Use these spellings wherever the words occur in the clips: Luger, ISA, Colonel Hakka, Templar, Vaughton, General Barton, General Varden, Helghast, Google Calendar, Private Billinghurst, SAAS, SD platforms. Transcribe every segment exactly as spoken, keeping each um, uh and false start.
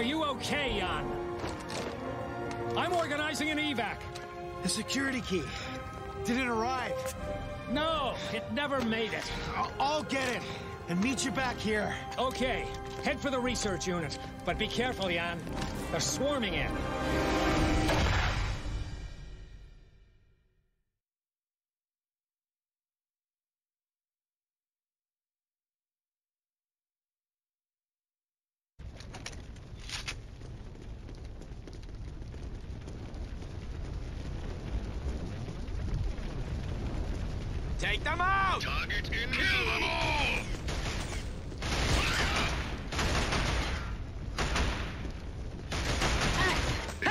Are you okay, Jan? I'm organizing an evac. The security key. Did it arrive? No, it never made it. I'll, I'll get it and meet you back here. Okay, head for the research unit. But be careful, Jan. They're swarming in. Take them out! Target in view! Kill them all!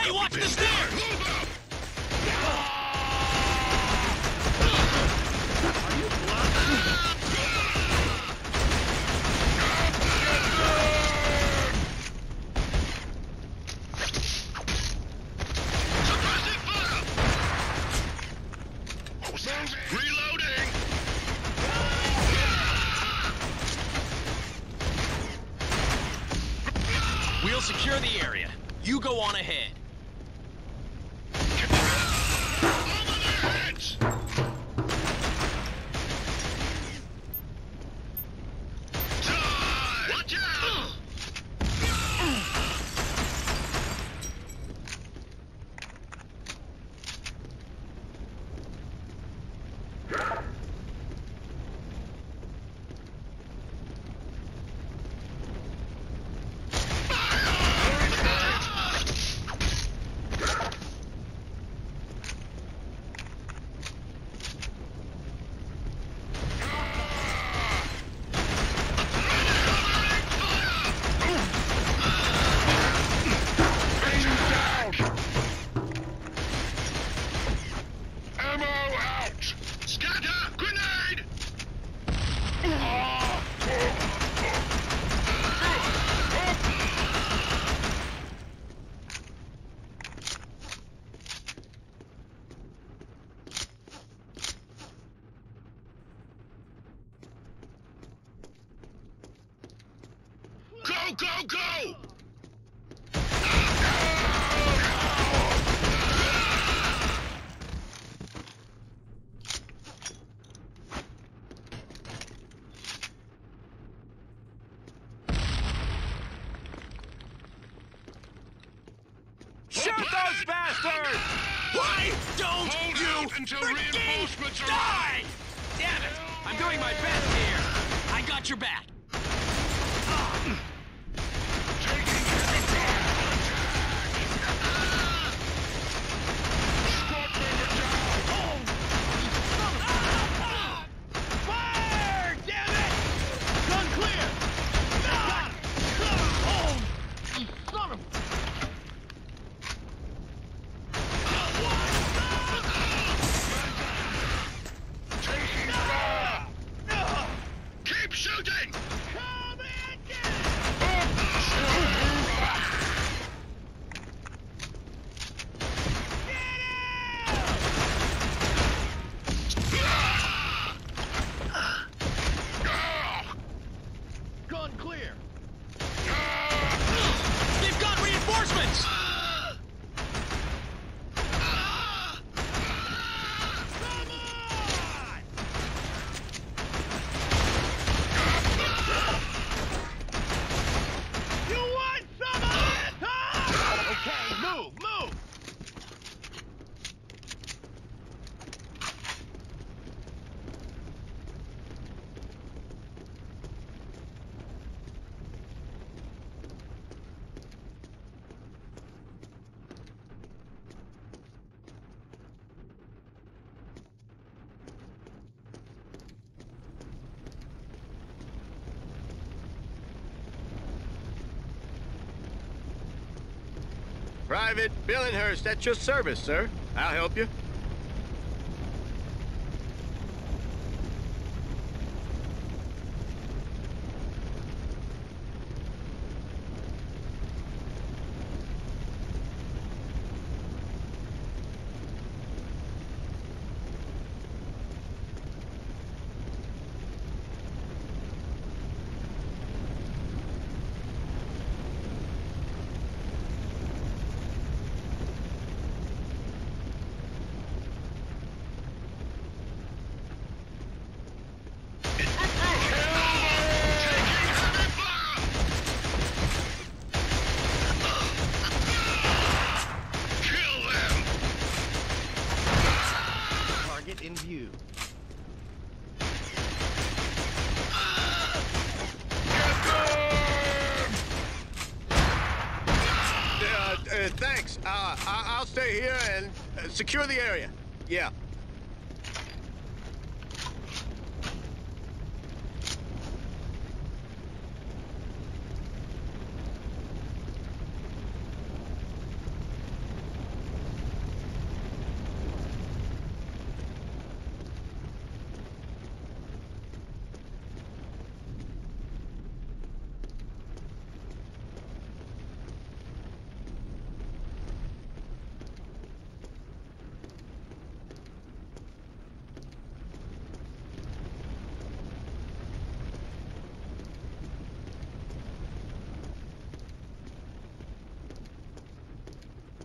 Hey, watch the stairs! Move up! Are you blind? Suppressive fire! Sounds real! We'll secure the area. You go on ahead. Over their heads! Time! Watch out! Go, go! Go! Shoot those bastards! Why don't you hold out until reinforcements die? Damn it! I'm doing my best here. I got your back. Private Billinghurst, at your service, sir. I'll help you. Uh, thanks. Uh, I I'll stay here and uh, secure the area. Yeah.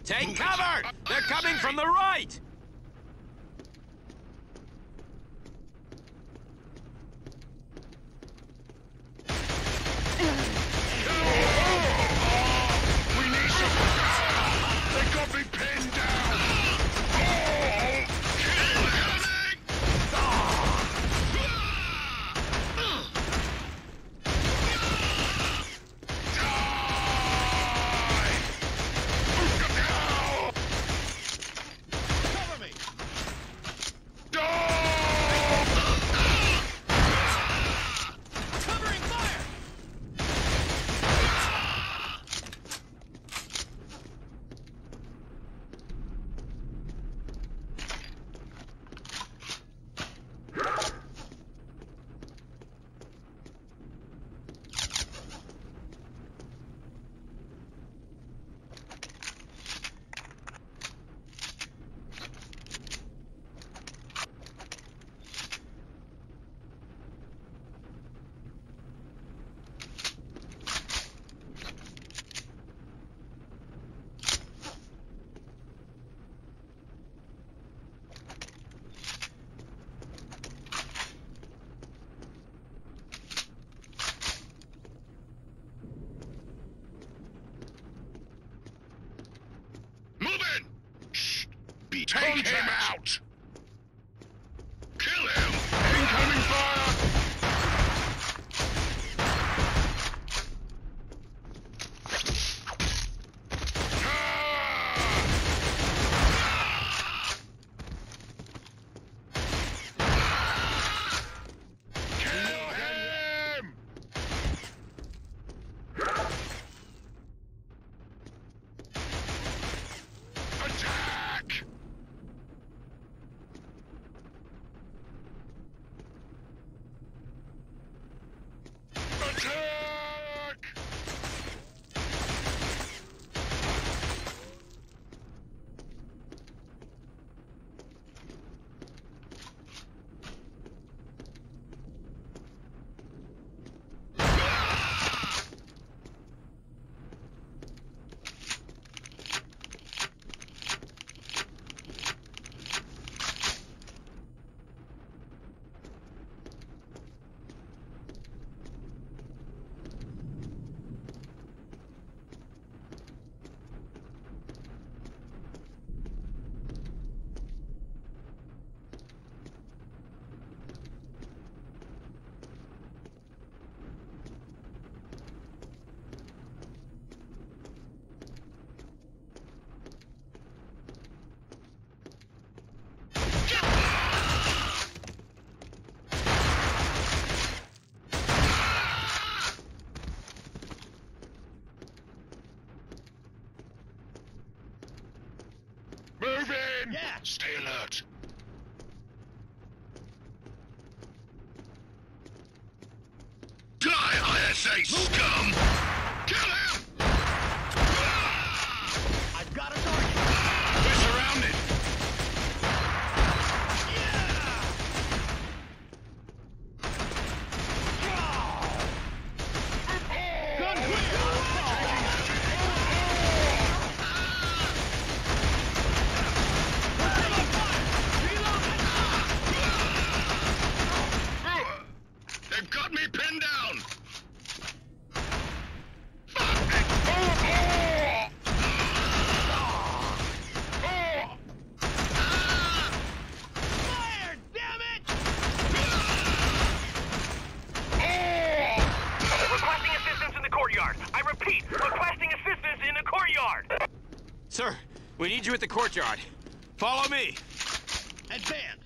Take cover! They're coming from the right! Take him out! Kill him! Incoming fire! Kill him! Attack! Yeah. Stay alert. Die, I S A scum! Kill him! I've got a target. We're surrounded. Yeah. Gun clear! Got me pinned down! Sir, we need you at the courtyard. Follow me. Advance.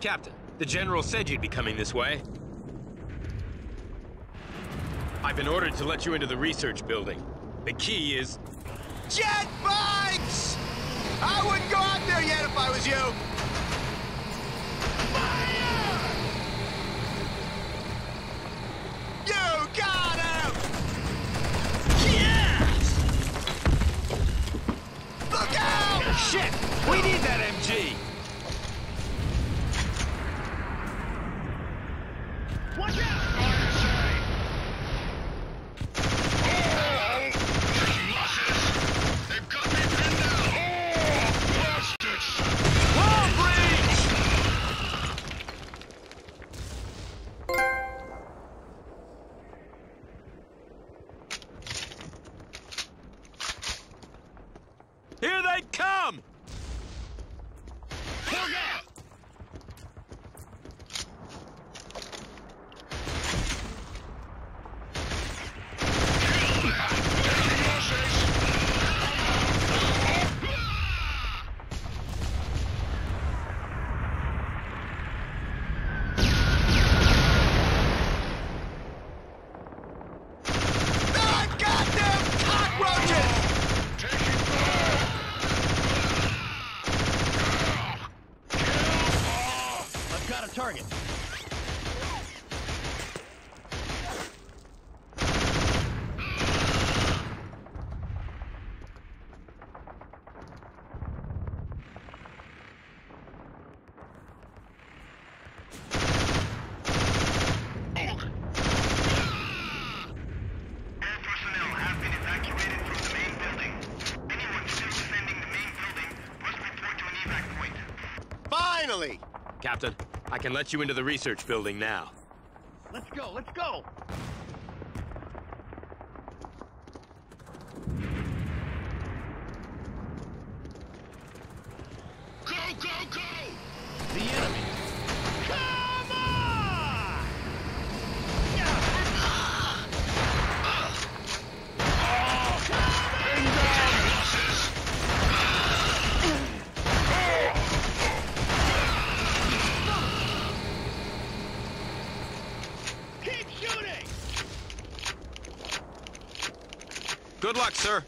Captain, the General said you'd be coming this way. I've been ordered to let you into the research building. The key is... jet bikes! I wouldn't go out there yet if I was you! Fire! You got him! Yes! Look out! Shit! We need that M G! Captain, I can let you into the research building now. Let's go, let's go! Go, go, go! The enemy! Come on! Oh, come on! Good luck, sir.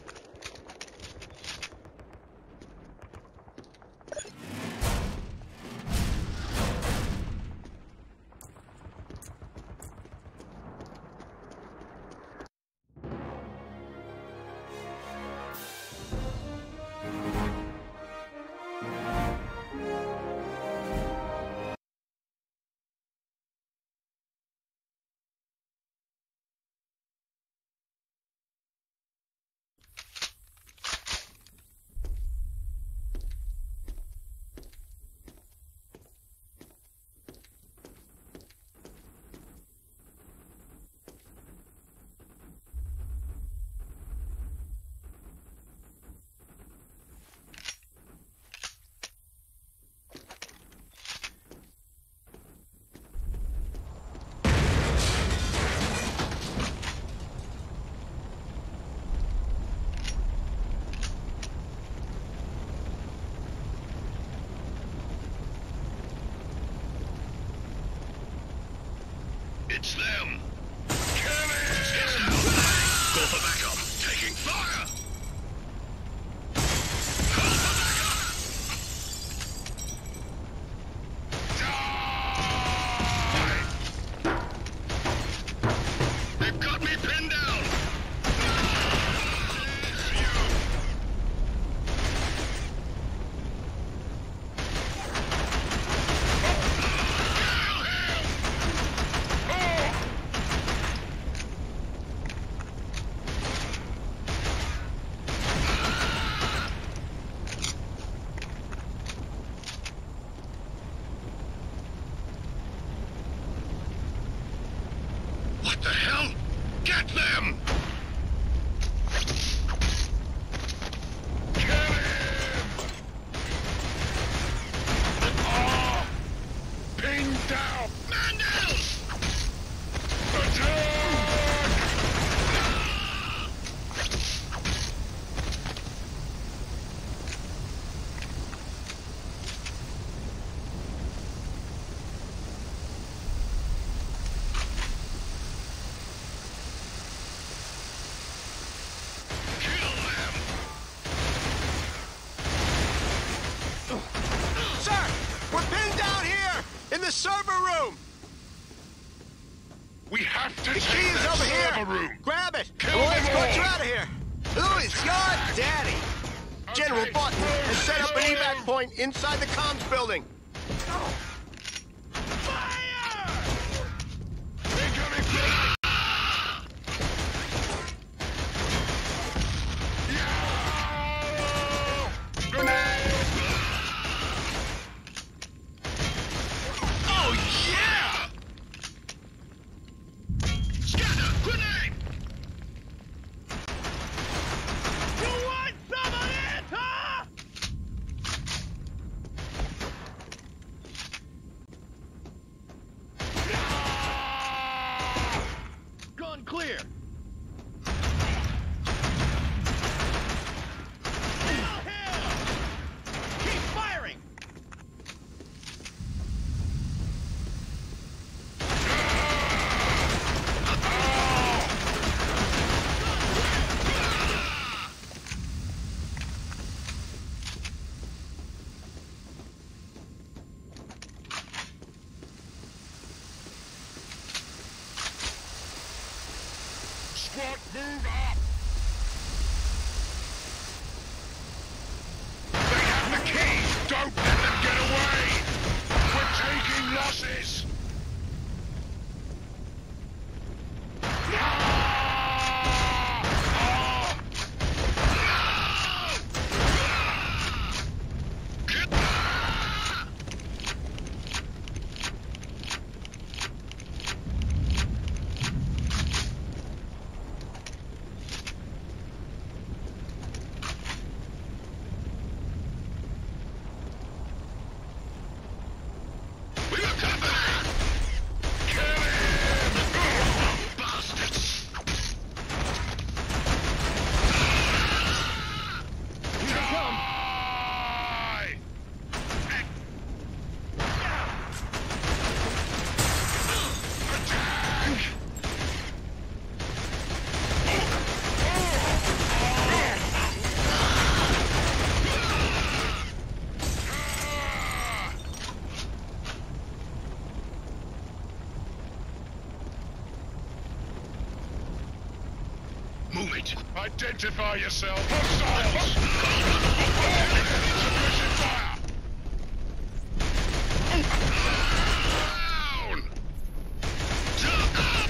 It's them! Come in! Call for backup! Taking fire! Call for backup! Die! They've got me pinned down! The key is over here! Room. Grab it! Kill Boys, get you out of here! Louis, your daddy! Okay. General Barton has set up an evac point inside the comms building! Oh. Fire! Incoming fire! Identify yourself. Hostiles! Fire! Down! Fire!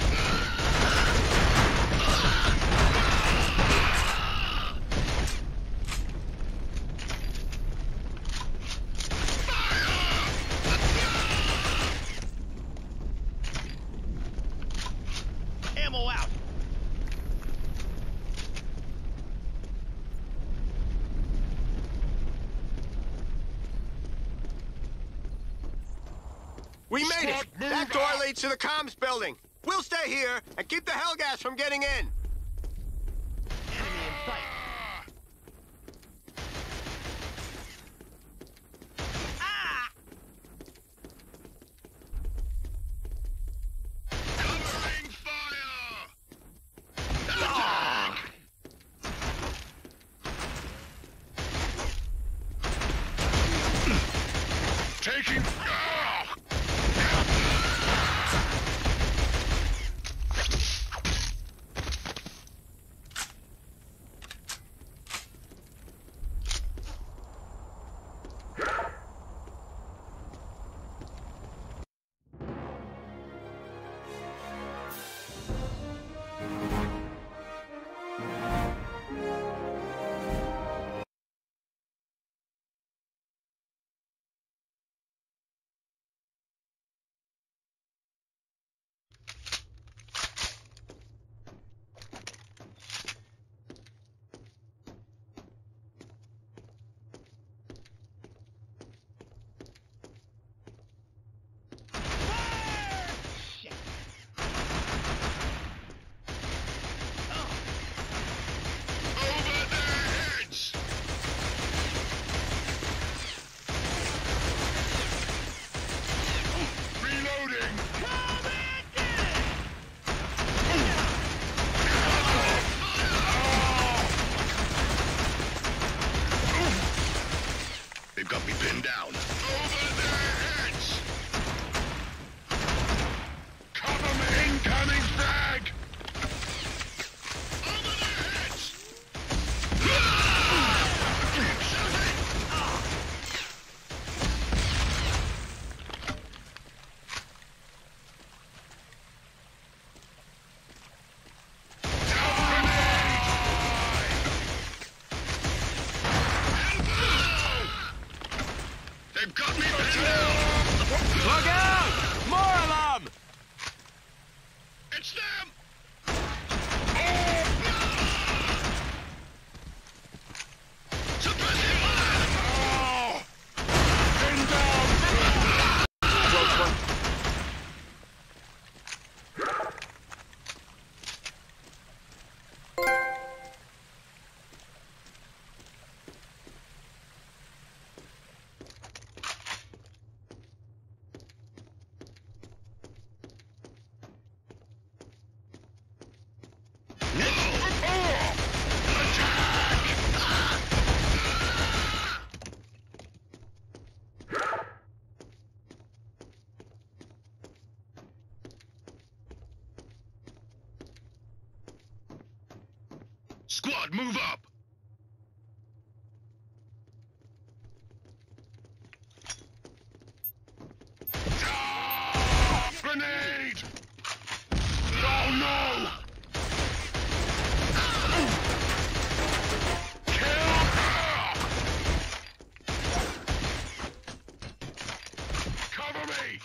Ammo out! We made it! That door leads to the comms building! We'll stay here and keep the Helghast from getting in! Enemy in sight! Ah! Covering fire! Ah! Taking... They've got me pinned. Look out! More of them! It's them! Squad, move up! Ah! Grenade! Oh no! Ah! Kill her! Cover me!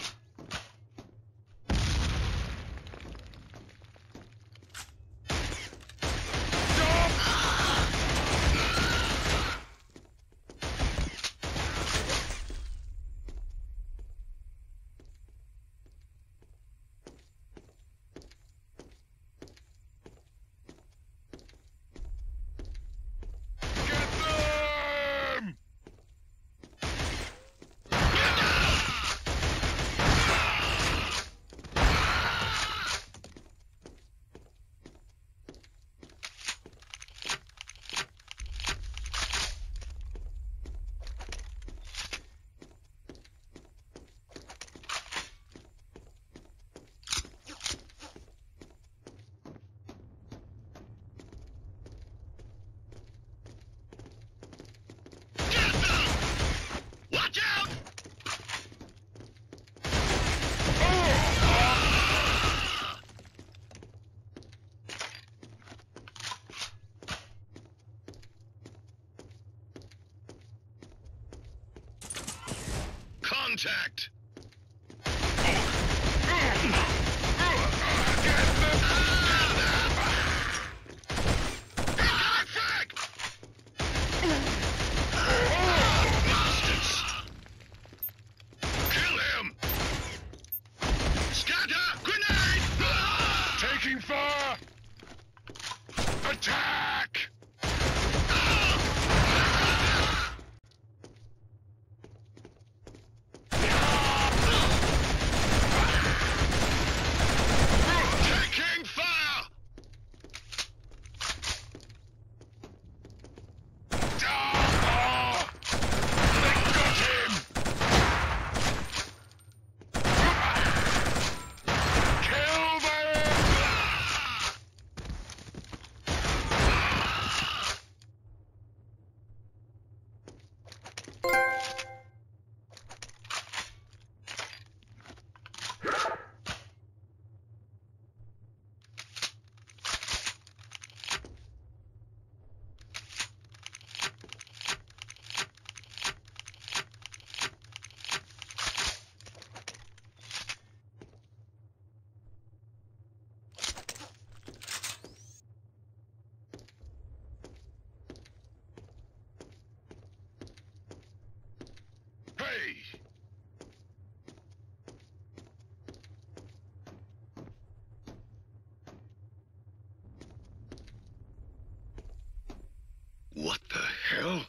Contact! What the hell?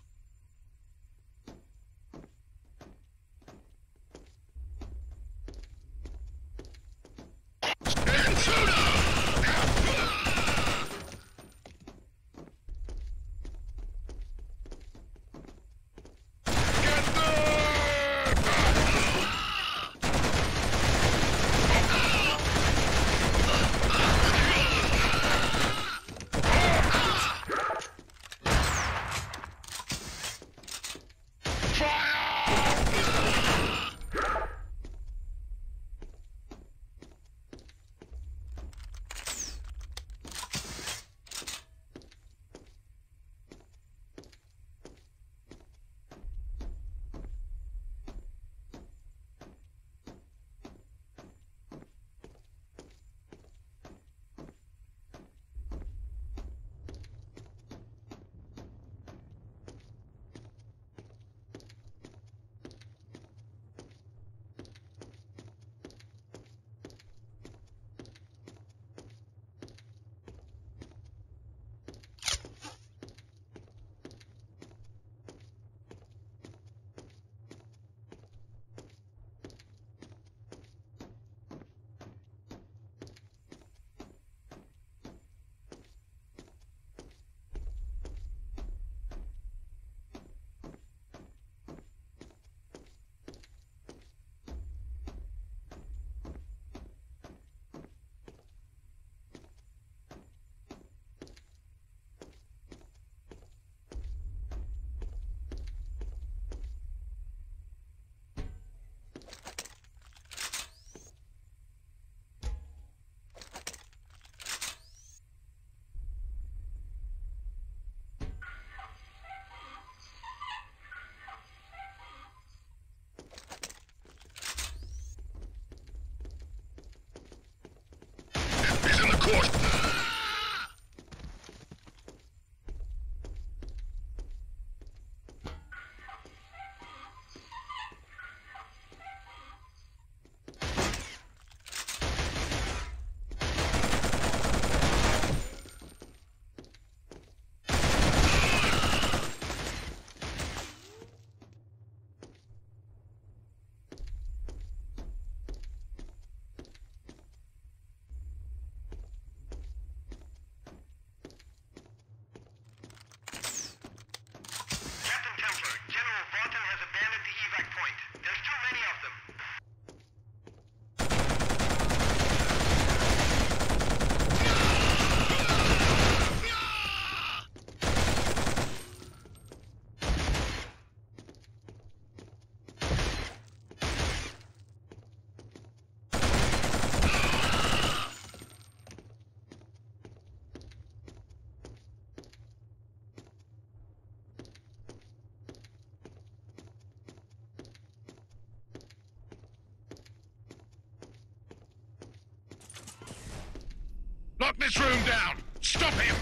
Lock this room down! Stop him!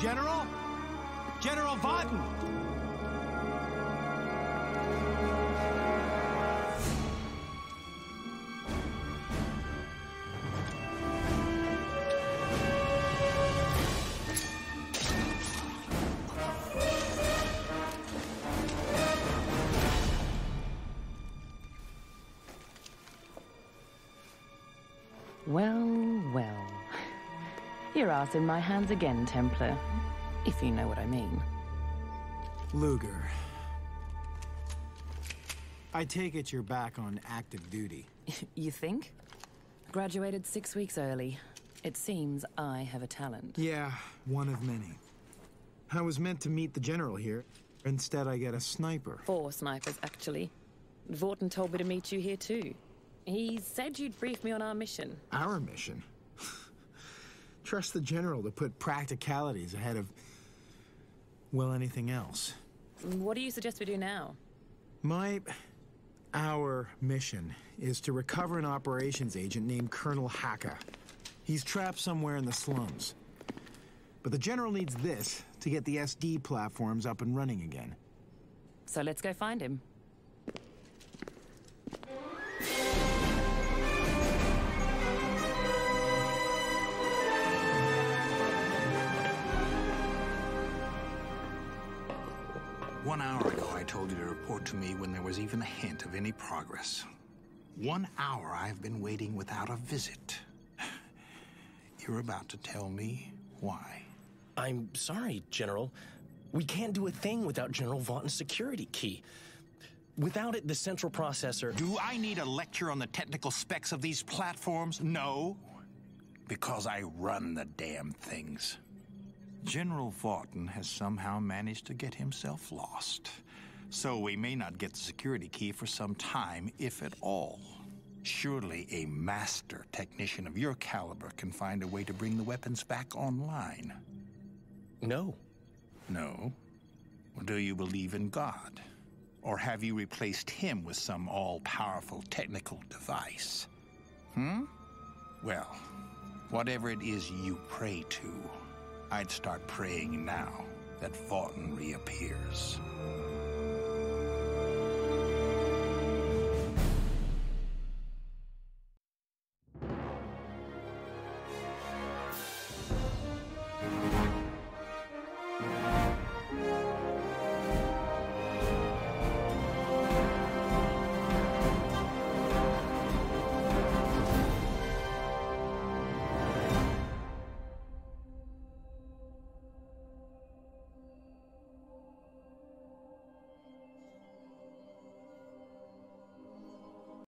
General? General Varden! Well, well. Your ass in my hands again, Templar. If you know what I mean. Luger. I take it you're back on active duty. You think? Graduated six weeks early. It seems I have a talent. Yeah, one of many. I was meant to meet the general here. Instead, I get a sniper. Four snipers, actually. Vaughton told me to meet you here, too. He said you'd brief me on our mission. Our mission? Trust the general to put practicalities ahead of, well, anything else. What do you suggest we do now? My... our mission is to recover an operations agent named Colonel Hakka. He's trapped somewhere in the slums. But the general needs this to get the S D platforms up and running again. So let's go find him. One hour ago, I told you to report to me when there was even a hint of any progress. One hour I've been waiting without a visit. You're about to tell me why. I'm sorry, General. We can't do a thing without General Vaughton's security key. Without it, the central processor... Do I need a lecture on the technical specs of these platforms? No. Because I run the damn things. General Varden has somehow managed to get himself lost. So we may not get the security key for some time, if at all. Surely a master technician of your caliber can find a way to bring the weapons back online. No. No? Well, do you believe in God? Or have you replaced him with some all-powerful technical device? Hmm? Well, whatever it is you pray to, I'd start praying now that Vaughton reappears.